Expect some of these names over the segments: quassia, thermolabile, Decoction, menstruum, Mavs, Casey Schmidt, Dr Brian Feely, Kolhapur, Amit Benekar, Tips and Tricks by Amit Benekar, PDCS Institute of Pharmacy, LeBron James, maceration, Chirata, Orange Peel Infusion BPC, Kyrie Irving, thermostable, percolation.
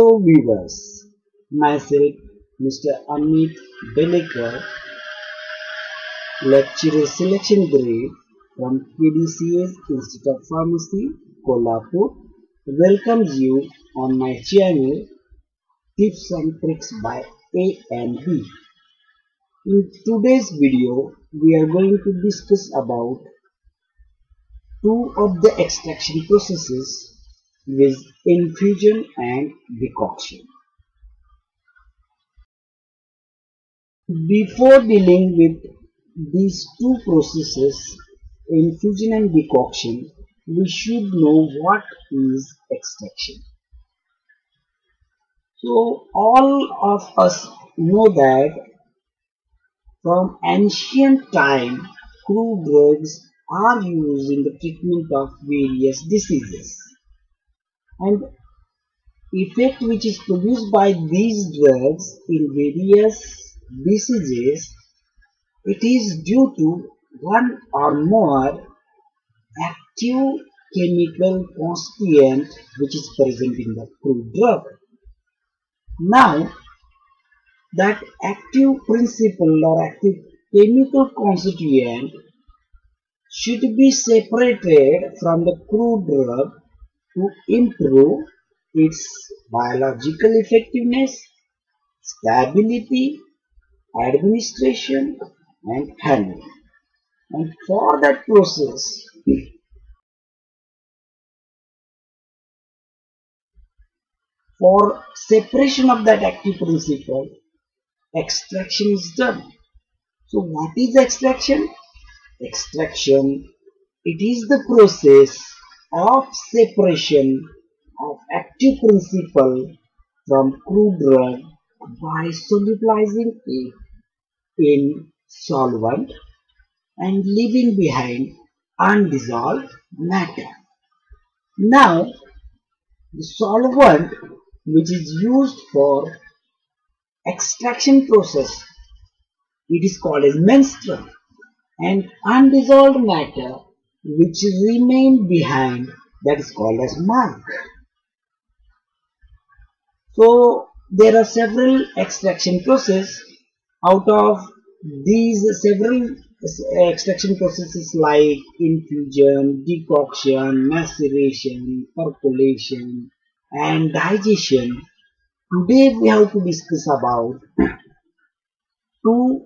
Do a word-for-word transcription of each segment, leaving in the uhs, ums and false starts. Hello viewers, myself Mister Amit Benekar, lecturer selection grade from P D C S Institute of Pharmacy, Kolhapur, welcomes you on my channel Tips and Tricks by A M B. In today's video, we are going to discuss about two of the extraction processes with infusion and decoction. Before dealing with these two processes, infusion and decoction, we should know what is extraction. So all of us know that from ancient time, crude drugs are used in the treatment of various diseases. And effect which is produced by these drugs in various diseases, it is due to one or more active chemical constituent which is present in the crude drug. Now, that active principle or active chemical constituent should be separated from the crude drug to improve its biological effectiveness, stability, administration and handling. And for that process, for separation of that active principle, extraction is done. So what is extraction? Extraction, it is the process of separation of active principle from crude drug by solubilizing it in solvent and leaving behind undissolved matter. Now, the solvent which is used for extraction process, it is called as menstruum, and undissolved matter which remain behind, that is called as mark. So there are several extraction process. Out of these several extraction processes like infusion, decoction, maceration, percolation and digestion, today we have to discuss about two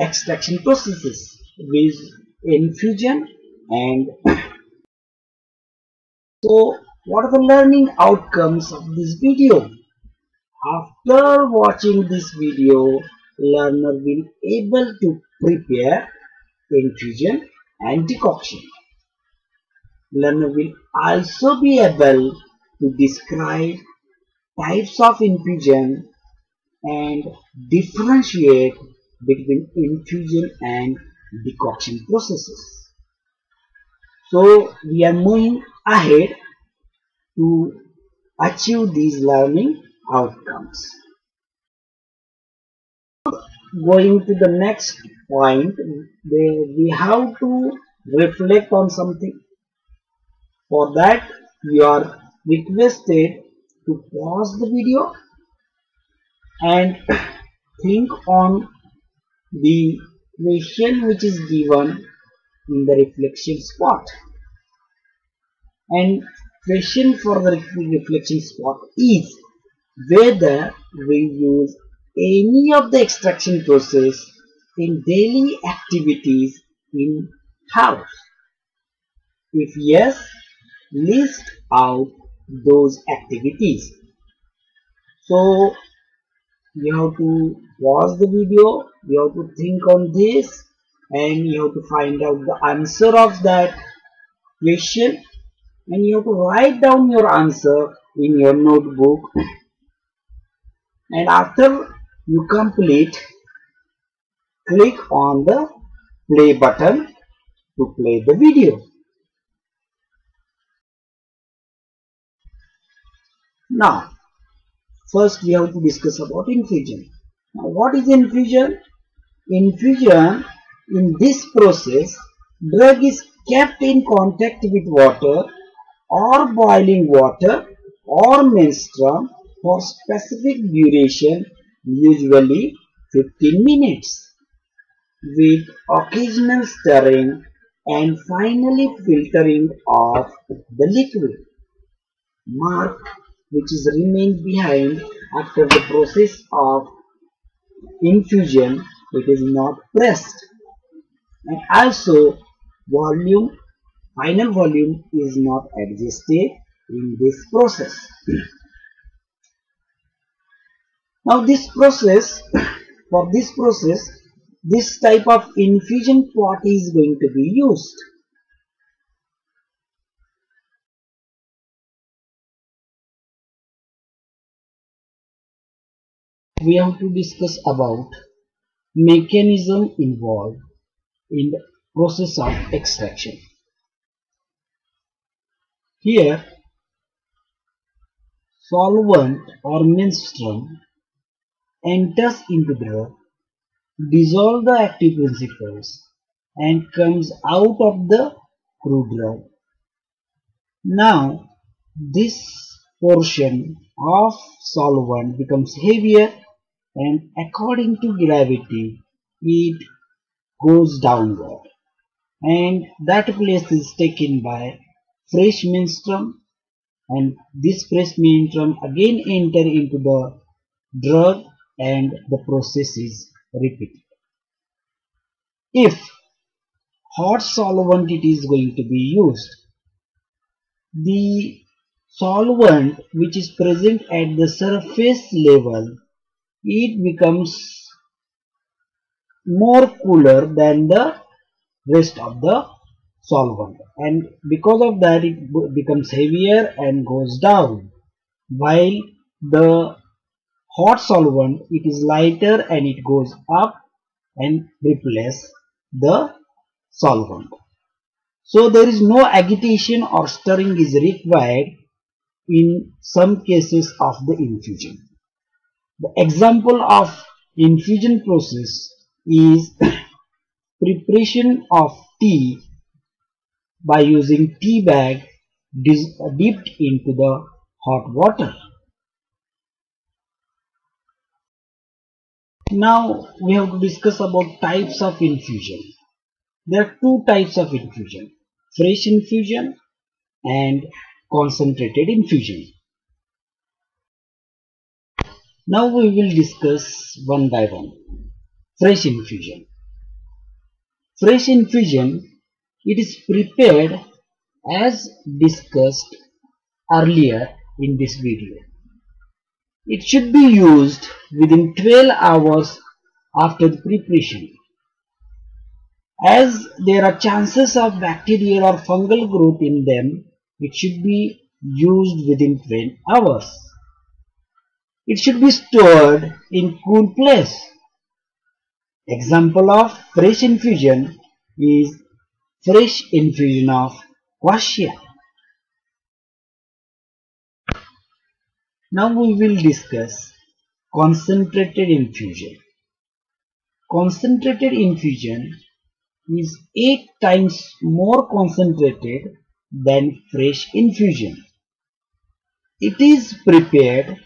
extraction processes with infusion and so what are the learning outcomes of this video? After watching this video, learner will able to prepare infusion and decoction. Learner will also be able to describe types of infusion and differentiate between infusion and decoction processes. So we are moving ahead to achieve these learning outcomes. Going to the next point, we have to reflect on something. For that, you are requested to pause the video and think on the question which is given in the reflection spot, and question for the reflection spot is whether we use any of the extraction process in daily activities in house. If yes, list out those activities. So you have to pause the video, you have to think on this and you have to find out the answer of that question, and you have to write down your answer in your notebook, and after you complete, click on the play button to play the video. Now, first we have to discuss about infusion. Now, what is infusion? Infusion, in this process, drug is kept in contact with water or boiling water or menstruum for specific duration, usually fifteen minutes, with occasional stirring and finally filtering of the liquid. Mark which is remained behind after the process of infusion, it is not pressed, and also volume, final volume is not adjusted in this process. Now this process, for this process, this type of infusion pot is going to be used. We have to discuss about mechanism involved in the process of extraction. Here, solvent or menstruum enters into the dissolve the active principles and comes out of the crude rod. Now, this portion of solvent becomes heavier, and according to gravity it goes downward, and that place is taken by fresh menstruum, and this fresh menstruum again enter into the drug and the process is repeated. If hot solvent it is going to be used, the solvent which is present at the surface level, it becomes more cooler than the rest of the solvent, and because of that it becomes heavier and goes down, while the hot solvent it is lighter and it goes up and replaces the solvent. So there is no agitation or stirring is required in some cases of the infusion. The example of infusion process is preparation of tea by using tea bag dipped into the hot water. Now we have to discuss about types of infusion. There are two types of infusion: fresh infusion and concentrated infusion. Now we will discuss one by one. Fresh infusion. Fresh infusion, it is prepared as discussed earlier in this video. It should be used within twelve hours after the preparation, as there are chances of bacterial or fungal growth in them. It should be used within twelve hours. It should be stored in cool place. Example of fresh infusion is fresh infusion of quassia. Now we will discuss concentrated infusion. Concentrated infusion is eight times more concentrated than fresh infusion. It is prepared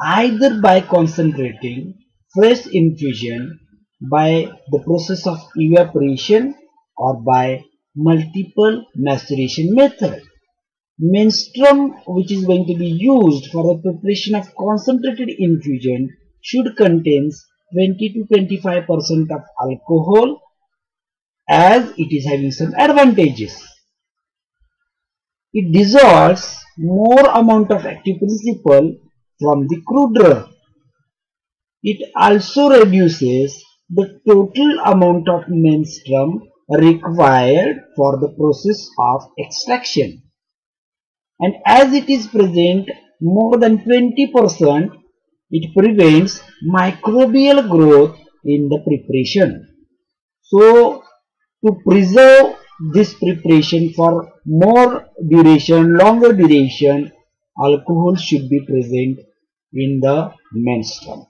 either by concentrating fresh infusion by the process of evaporation or by multiple maceration method. Menstruum which is going to be used for the preparation of concentrated infusion should contain twenty to twenty-five percent of alcohol, as it is having some advantages. It dissolves more amount of active principle from the crude drug. It also reduces the total amount of menstruum required for the process of extraction. And as it is present more than twenty percent, it prevents microbial growth in the preparation. So, to preserve this preparation for more duration, longer duration, alcohol should be present in the menstruum.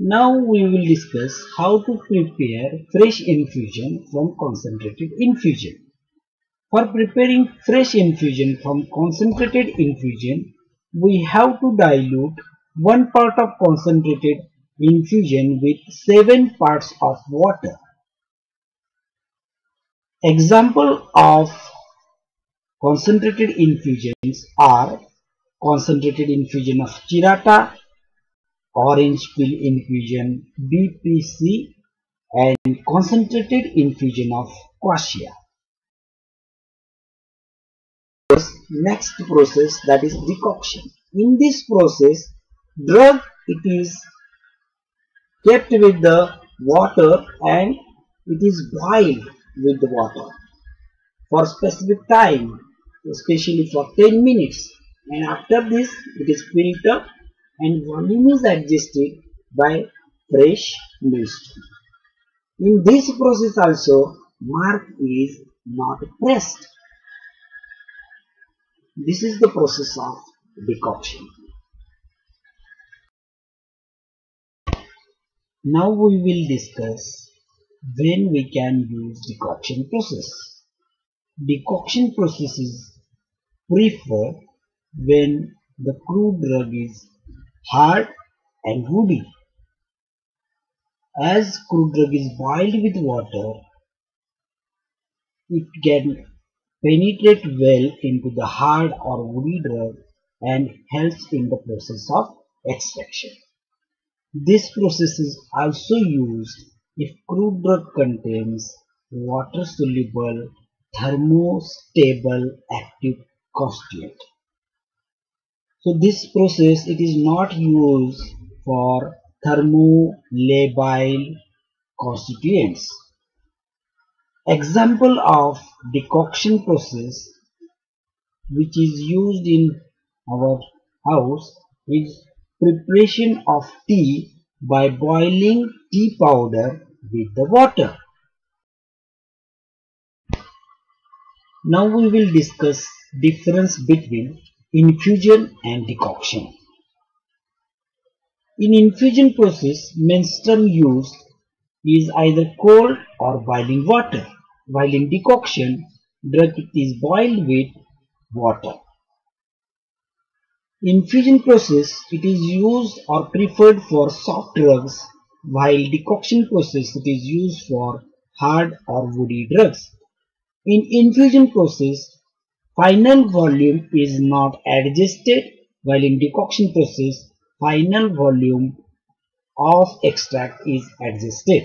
Now we will discuss how to prepare fresh infusion from concentrated infusion. For preparing fresh infusion from concentrated infusion, we have to dilute one part of concentrated infusion with seven parts of water. Example of concentrated infusions are concentrated infusion of Chirata, Orange Peel Infusion B P C, and concentrated infusion of quassia. Next process, that is decoction. In this process, drug it is kept with the water and it is boiled with the water for specific time, especially for ten minutes, and after this it is filled up and volume is adjusted by fresh mist. In this process also, mark is not pressed. This is the process of decoction. Now we will discuss when we can use decoction process. Decoction process is preferred when the crude drug is hard and woody. As crude drug is boiled with water, it can penetrate well into the hard or woody drug and helps in the process of extraction. This process is also used if crude drug contains water-soluble, thermostable active constituent. So this process, it is not used for thermolabile constituents. Example of decoction process which is used in our house is preparation of tea by boiling tea powder with the water. Now we will discuss difference between infusion and decoction. In infusion process, menstruum used is either cold or boiling water. While in decoction, drug is boiled with water. Infusion process, it is used or preferred for soft drugs, while decoction process, it is used for hard or woody drugs. In infusion process, final volume is not adjusted, while in decoction process, final volume of extract is adjusted.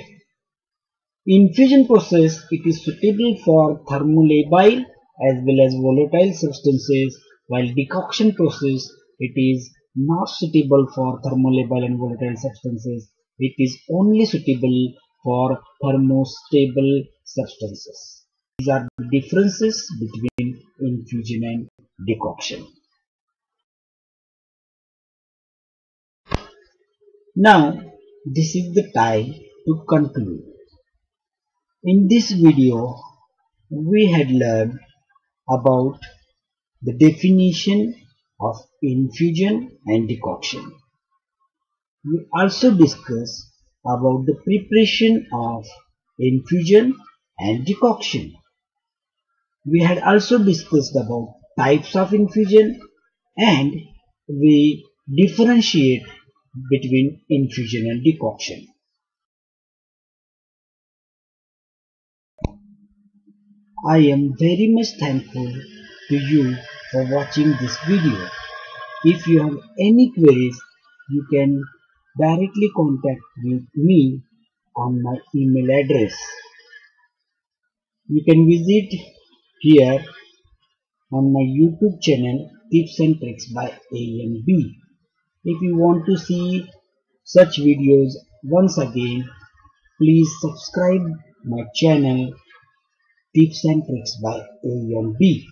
Infusion process, it is suitable for thermolabile as well as volatile substances, while decoction process, it is not suitable for thermolabile and volatile substances. It is only suitable for thermostable substances. These are the differences between infusion and decoction. Now, this is the time to conclude. In this video, we had learned about the definition of infusion and decoction. We also discussed about the preparation of infusion and decoction. We had also discussed about types of infusion, and we differentiate between infusion and decoction. I am very much thankful to you for watching this video. If you have any queries, you can directly contact with me on my email address. You can visit here on my YouTube channel, Tips and Tricks by A M B. If you want to see such videos once again, please subscribe my channel Tips and Tricks by A M B.